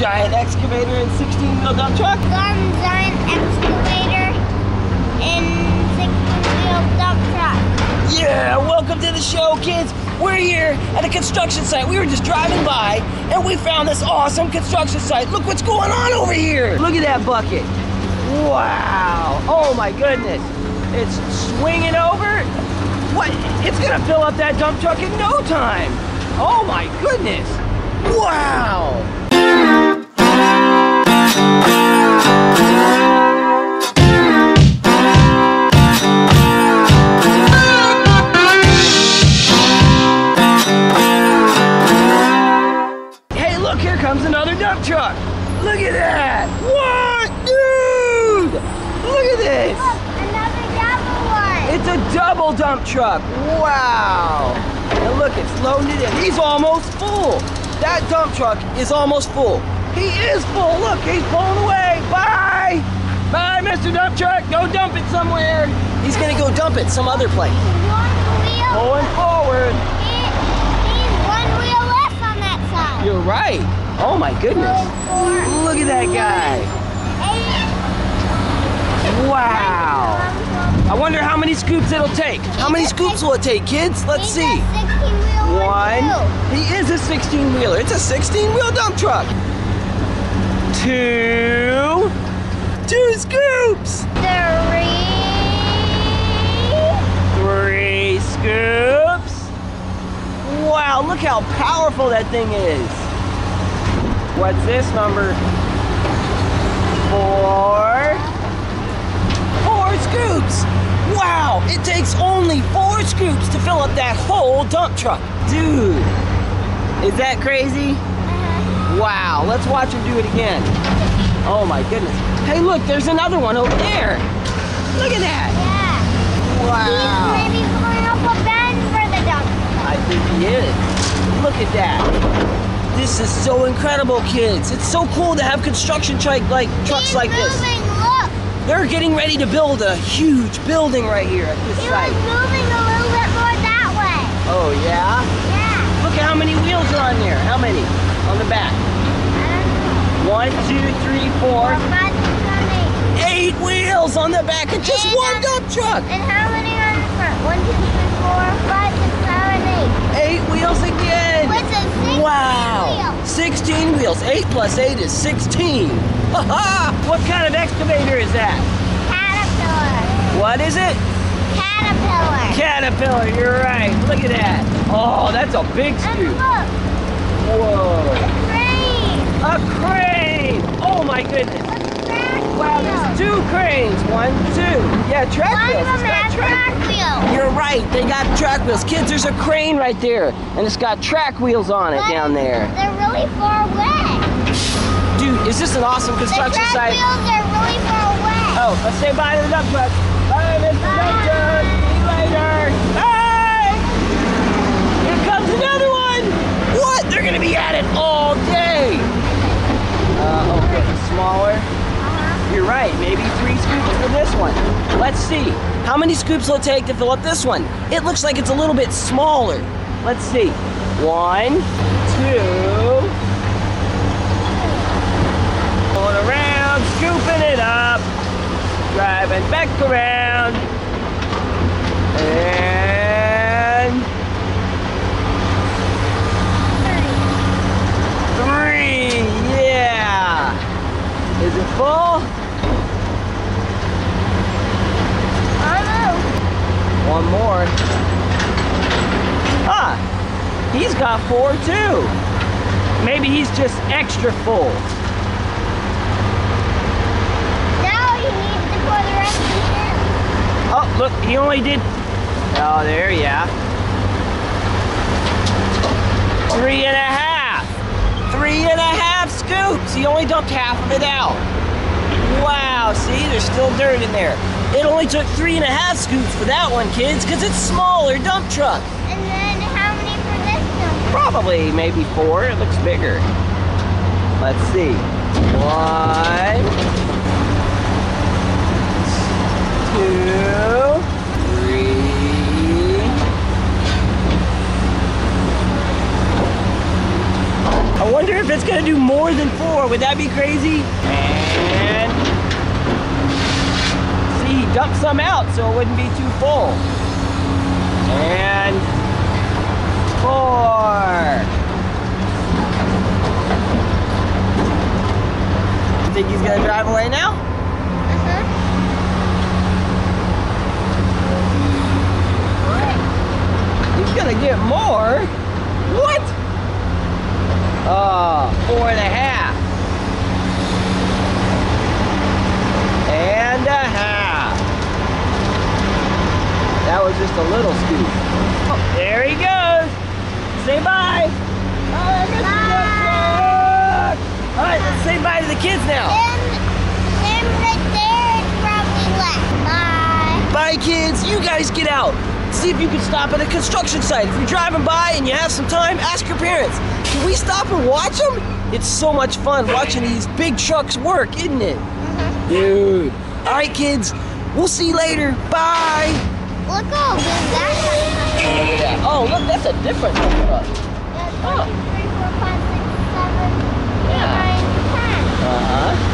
giant excavator and 16-wheel dump truck? One giant excavator and 16-wheel dump truck. Yeah, welcome to the show, kids. We're here at a construction site. We were just driving by and we found this awesome construction site. Look what's going on over here. Look at that bucket. Wow, oh my goodness. It's swinging over. What? It's gonna fill up that dump truck in no time. Oh my goodness. Wow. Hey, look, here comes another dump truck. Look at that. What, dude? Look at this. Another double one. It's a double dump truck. Wow. And look, it's loaded in. He's almost full. That dump truck is almost full. He is full. Look, he's pulling away. Bye. Bye, Mr. Dump Truck. Go dump it somewhere. He's going to go dump it some other place. Going forward. He's one wheel left on that side. You're right. Oh, my goodness. Look at that guy. Wow. I wonder how many scoops it'll take. How many scoops will it take, kids? Let's see. One. He is a 16-wheeler. It's a 16-wheel dump truck. Two. Two scoops. Three. Three scoops. Wow, look how powerful that thing is. What's this number? Four. Four scoops. Wow, it takes only four scoops to fill up that whole dump truck. Dude, is that crazy? Wow, let's watch him do it again. Oh my goodness. Hey look, there's another one over there. Look at that. Yeah. Wow. He's maybe pulling up a bend for the dump truck. I think he is. Look at that. This is so incredible, kids. It's so cool to have construction trucks like this. He's moving, look. They're getting ready to build a huge building right here at this site. It was moving a little bit more that way. Oh, yeah? Yeah. Look at how many wheels are on there. How many? On the back. One, two, three, four. Five, six, seven, eight. 8 wheels on the back of just one dump truck. And how many are on the front? One, two, three, four, five, six, seven, eight. 8 wheels again. What's a 16 wow. Wheel? 16 wheels. 8 plus 8 is 16. Ha-ha! What kind of excavator is that? Caterpillar. What is it? Caterpillar. Caterpillar, you're right. Look at that. Oh, that's a big scoop. Whoa. A crane. A crane. Oh my goodness. Wow, there's 2 cranes. One, two. Yeah, track wheels. One of them has track wheels. You're right. They got track wheels. Kids, there's a crane right there, and it's got track wheels on it down there. They're really far away. Dude, is this an awesome construction site? The track wheels are really far away. Oh, let's say bye to the dump truck. Bye, Mr. Dump Truck. See you later. Bye! Here comes another one. What? They're going to be at it all day. Okay, smaller. You're right, maybe 3 scoops for this one. Let's see. How many scoops will it take to fill up this one? It looks like it's a little bit smaller. Let's see. 1, 2... Going around, scooping it up, driving back around, and 3, yeah. Is it full? I don't know. One more. Ah, he's got 4 too. Maybe he's just extra full. Oh, look, he only did... Oh, there, yeah. 3 and a half. 3 and a half scoops. He only dumped half of it out. Wow, see, there's still dirt in there. It only took 3 and a half scoops for that one, kids, because it's smaller dump truck. And then how many for this one? Probably maybe 4. It looks bigger. Let's see. 1... 2, 3. I wonder if it's gonna do more than four. Would that be crazy? And see, he dumped some out so it wouldn't be too full. And four. Think he's gonna drive away now? What? He's gonna get more? What? Four and a half. And a half. That was just a little scoop. Oh, there he goes. Say bye. All right, let's say bye to the kids now. Him right there is probably left. Bye. Bye, kids. You guys get out. See if you can stop at a construction site. If you're driving by and you have some time, ask your parents. Can we stop and watch them? It's so much fun watching these big trucks work, isn't it? Mm-hmm. Dude. All right, kids. We'll see you later. Bye. Look how big that is. Oh, look, that's a different truck. Yeah, 1, 2, 3, 4, 5, 6, 7. Uh-huh.